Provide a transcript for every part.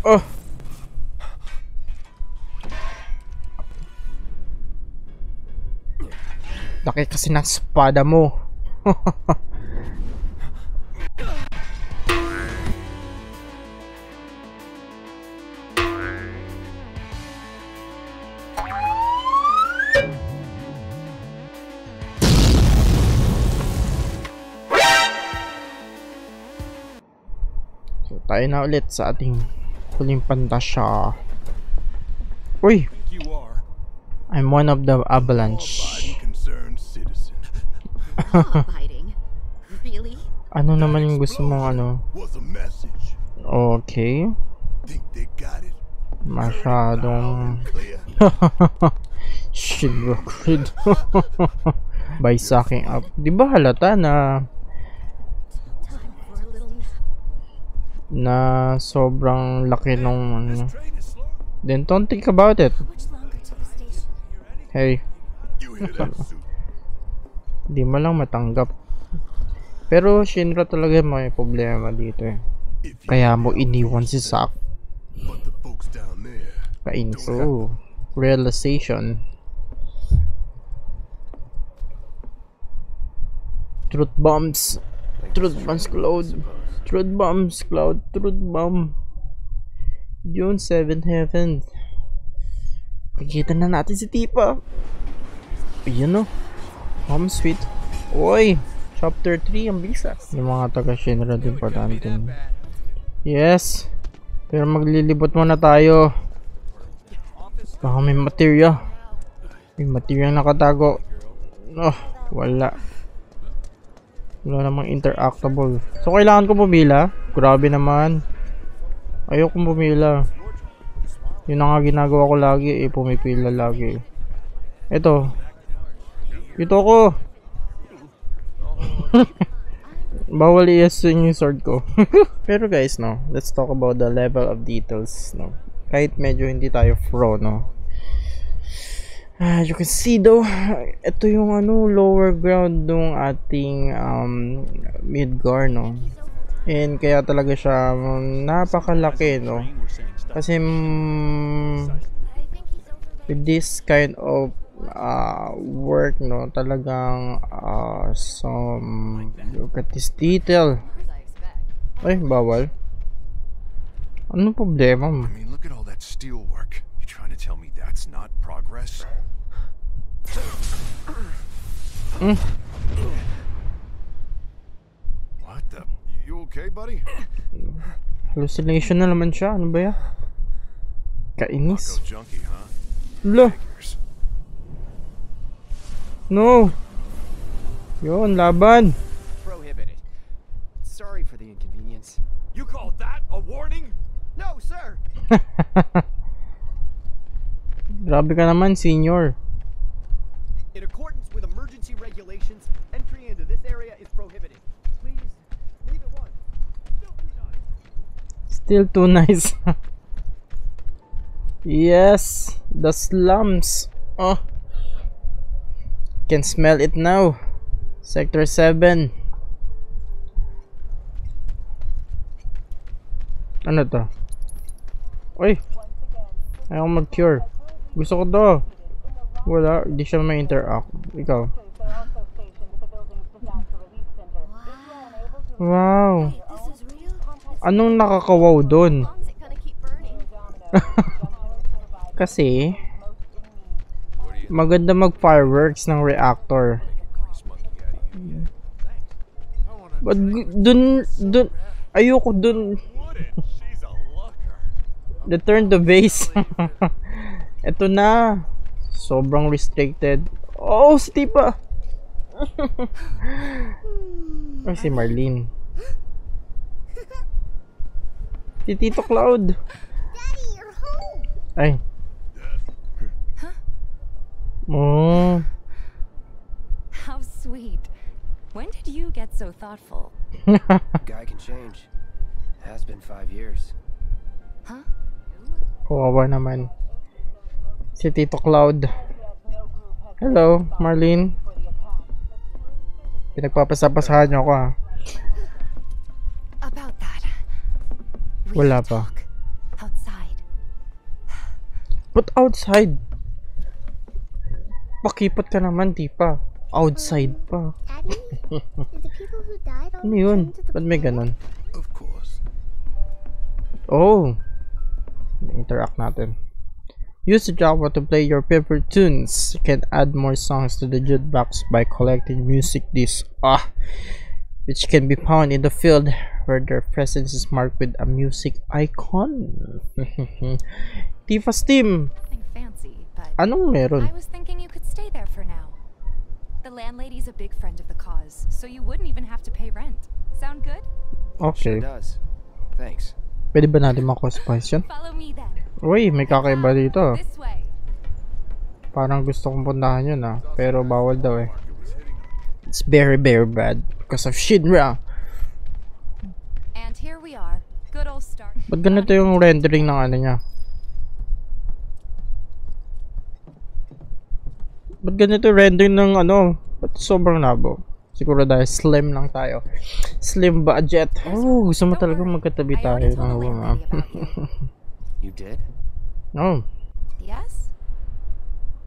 Oh. Laki kasi ng espada mo. So, tayo na ulit sa ating huling pantasya. Uy! I'm one of the avalanche. Ano naman yung gusto mong ano? Okay. Masyadong shit bro. By sucking up. Di ba halata na sobrang laki nung ano? Then don't think about it. Hey. Di malang matanggap. Pero Shinra talaga may problema dito eh. Kaya mo iniwan si Zack. Kainis. Oh, realization. Truth bombs. Truth bombs, Cloud. Truth bombs, Cloud. Truth bomb. June 7 heaven. Pagkita na natin si Tifa. Ayun o. Home sweet. Oy! Chapter 3 ang bisa. Yung mga taga-Shinra din importante. Yes! Pero maglilibot muna tayo. Baka may materia. May materia nakatago. Oh, wala. Wala namang interactable. So, kailangan ko bumila? Grabe naman. Ayokong bumila. Yun ang nga ginagawa ko lagi. Eh, pumipila lagi. Ito. Ito ko. Bawal i-assume yung sword ko. Pero guys, no, let's talk about the level of details, no. Kahit medyo hindi tayo pro, no. You can see though, ito yung ano, lower ground ng ating Midgar, no. And kaya talaga siya napakalaki, no. Kasi with this kind of work, no, talagang some look at this detail. Ay, bawal. Ano problema mo? I mean, look at all that steel work. You trying to tell me that's not progress? What the? You okay, buddy? Hallucination na naman siya. Ano ba yan? Kainis. Lo. No. Yon, laban. Prohibited. Sorry for the inconvenience. You call that a warning? No, sir. Grabe ka naman, senior. In accordance with emergency regulations, entry into this area is prohibited. Please leave it one. Still too nice. Yes, the slums. Oh. Can smell it now. Sector 7. Ano to? Uy! Ayaw mag-cure. Gusto ko to. Wala, hindi siya may interact. Ikaw. Wow. Anong nakakawaw dun? Kasi maganda mag-fireworks ng reactor. But dun ayoko dun. Return the base. Ito na. Sobrang restricted. Oh, si Tifa. Or si Marlene. Si Tito Cloud. Ay. Oh. How sweet. When did you get so thoughtful? Guy can change. Has been 5 years. Huh? Oh, wala naman. Si Tito Cloud. Hello, Marlene. Pinagpapasapasahan niyo ako, ha? About that. Wala pa. But outside? Pakipat ka naman, Tifa. Outside pa. Ano yun? Ba't may ganon? Oh! Interact natin. Use the Java to play your favorite tunes. You can add more songs to the jukebox by collecting music discs, which can be found in the field where their presence is marked with a music icon. Tifa's team. Anong meron? I was thinking you could stay there for now. The landlady's a big friend of the cause, so you wouldn't even have to pay rent. Sound good? Okay. Sure does. Thanks. Pwede ba natin makuha-spice yan? Uy, may kakaiba dito. Parang gusto kong puntahan yun, pero bawal daw eh. It's very, very bad because of Shinra. And here we are. Good old start. Ba't ganito yung rendering ng ano niya? Ba't ganito rendering ng ano? Ba't sobrang labo? Siguro dahil slim lang tayo. Slim budget. Oh, gusto mo talaga magkatabi tayo ng mga. You did? No. Yes?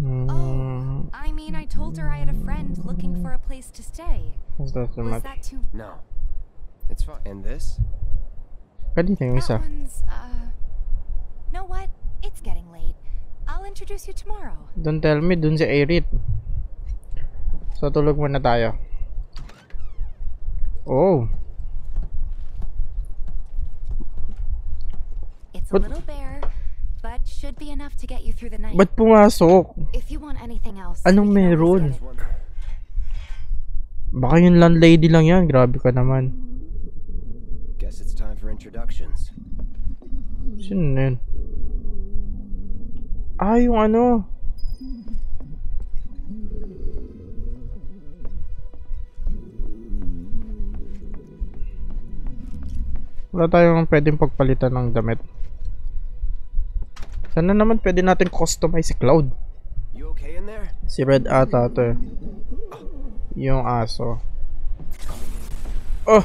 Oh, I mean, I told her I had a friend looking for a place to stay. Was that too much? No. It's fine. And this? What do you think, Lisa? Know what? It's getting late. I'll introduce you tomorrow. Don't tell me dun si Aerith. So tulog muna tayo. Oh. It's a little bare, but should be enough to get you through the night. Ba't pumasok? If you want anything else. Anong meron? Baka yung landlady lang yan. Grabe ka naman. Guess it's time for introductions. Sino na yun? Ah, yung ano? Wala tayong pwedeng pagpalitan ng damit. Sana naman pwede natin customize si Cloud. Si Red ata to eh. Yung aso. Oh!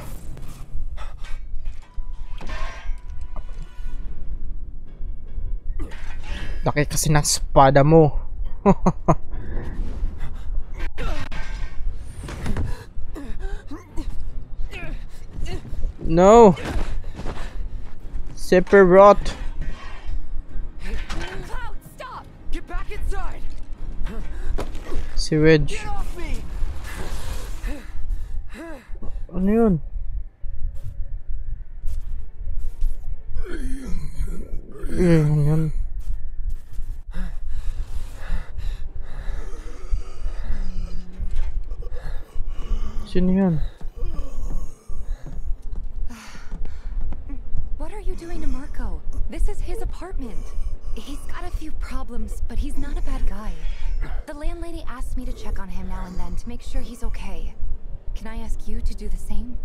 Laki kasi ng espada mo. No! Zipper rot. Cloud, stop! Get back inside. Sewage. Ano yun? Sino yun? This is his apartment. He's got a few problems, but he's not a bad guy. The landlady asked me to check on him now and then to make sure he's okay. Can I ask you to do the same?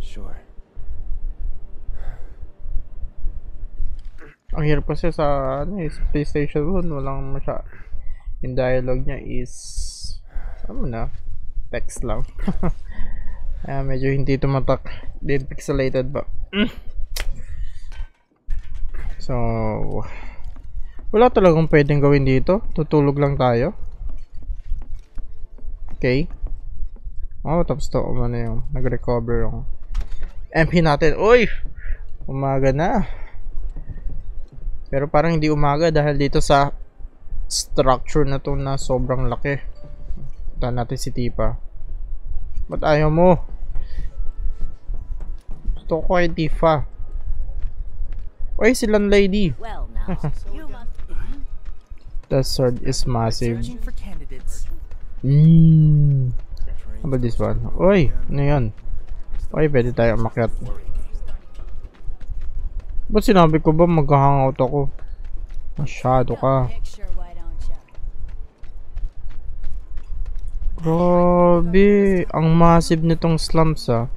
Sure. Ang hirap kasi sa PlayStation 1, walang masya. Yung dialogue niya is text lang. Medyo hindi tumatak. Dead pixelated ba? So, wala talagang pwedeng gawin dito. Tutulog lang tayo. Okay. Oh, tapos to. Yung nag-recover yung MP natin. Uy! Umaga na. Pero parang hindi umaga dahil dito sa structure na to na sobrang laki. Punta natin si Tifa. Ba't ayaw mo? Gusto ko kay Tifa. Oy, si landlady. The sword is massive. How about this one? Oy, ano yun? Oy, pwede tayo umakyat. Ba't sinabi ko ba mag-hangout ako? Masyado ka. Grabe, ang massive nitong slums ah.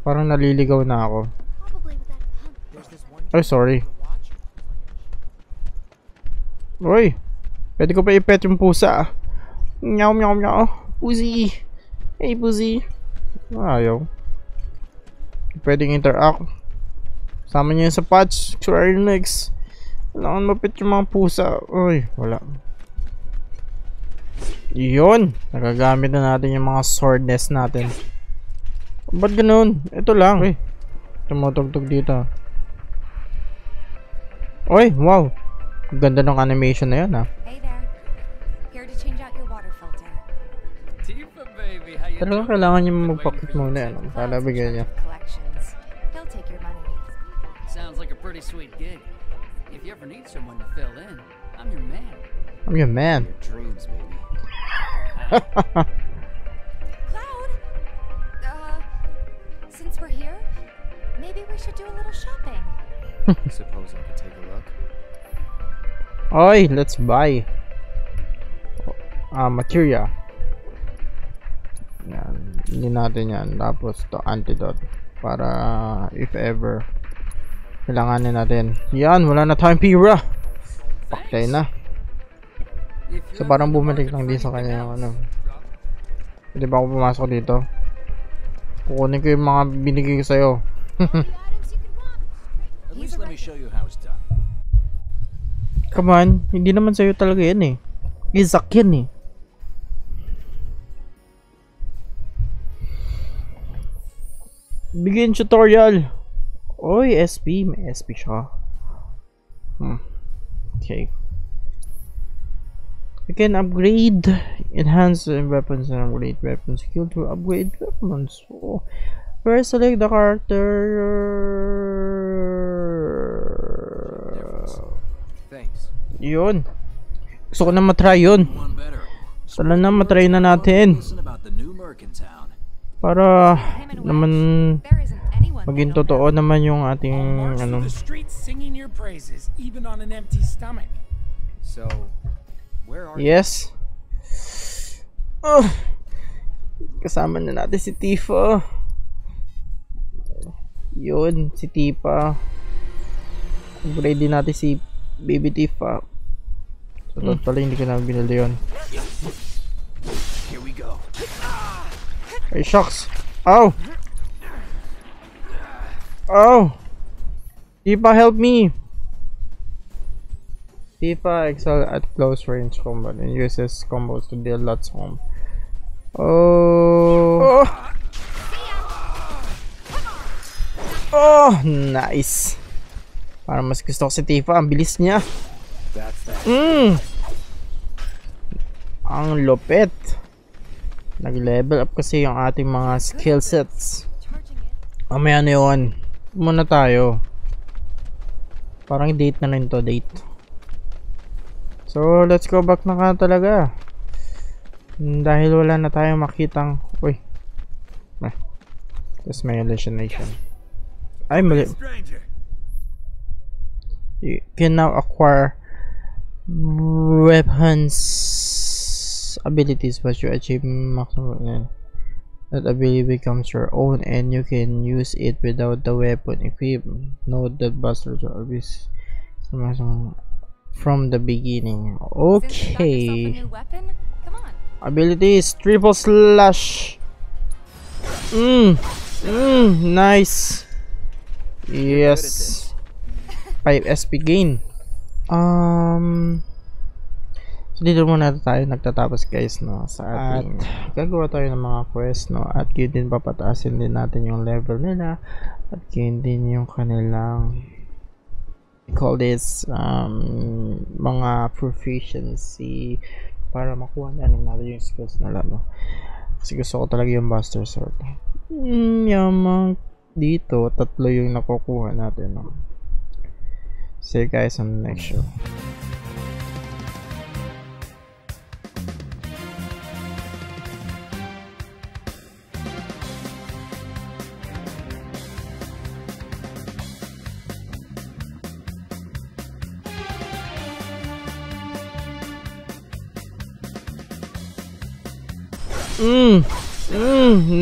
Parang naliligaw na ako. Oh, sorry. Uy! Pwede ko pa i-pet yung pusa. Nyaw, nyaw, nyaw. Pusi! Hey, pusi! Ayaw. Pwede interact. Sama nyo yun sa patch. Sure, next. Kailangan mapit yung mga pusa. Uy, wala. Yun! Nagagamit na natin yung mga sword nest natin. Ba't ganun? Ito lang. Uy, tumutugtog dito. Uy, wow! Ganda ng animation na yun, ha? Talagang kailangan niya magpakit muna yan. Para bigyan niya. I'm your man. Cloud, since we're here, maybe we should do a little shopping. Suppose I could take a look. Oi, let's buy Materia. Yan, hindi natin yan. Tapos to antidote para if ever kailanganin natin. Yan, wala na tayong pira. Paktay na. So parang bumalik lang din sa kanya ano. Pwede ba ako pumasok dito? Kukunin ko yung mga binigay ko sa'yo. Come on, hindi naman sa'yo talaga yan eh. Izak yan eh. Begin tutorial. Oy, SP. May SP siya. Okay. You can upgrade, enhance weapons and upgrade weapons skill to upgrade weapons. Oh. Where select the character. Thanks. Yun. Gusto ko na matry yun. Sana na matry na natin. Para naman maging totoo naman yung ating ano. Yes. Oh, kasama na natin si Tifa. Yun, si Tifa. Upgrade din natin si Baby Tifa. So pala hindi ko na binili yun. Here we go. Ay, shocks! Ow! Ow! Tifa, help me! Tifa excels at close range combat and uses combos to deal lots of harm. Oh! Oh! Nice! Para mas gusto ko si Tifa, ang bilis niya! Ang lupit! Nag-level up kasi yung ating mga skill sets. Mamaya na yun. Muna tayo. Parang date na rin to, date. So, let's go back na ka talaga. Dahil wala na tayong makitang... Uy. Ah. Just my hallucination. Ay, mali. You can now acquire weapons... abilities, but you achieve maximum that ability becomes your own and you can use it without the weapon equipped. Note that bastards are always from the beginning. Okay, abilities triple slash. Nice. Yes, 5 SP gain. So, dito muna tayo nagtatapos guys, no, sa ating gagawa tayo ng mga quest, no, at yun din papataasin din natin yung level nila at yun din yung kanilang call this mga proficiency para makuha na natin yung skills nila, no, kasi gusto ko talaga yung buster sword. Yung dito 3 yung nakukuha natin, no. See you guys on the next show.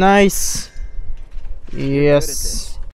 Nice. Yes.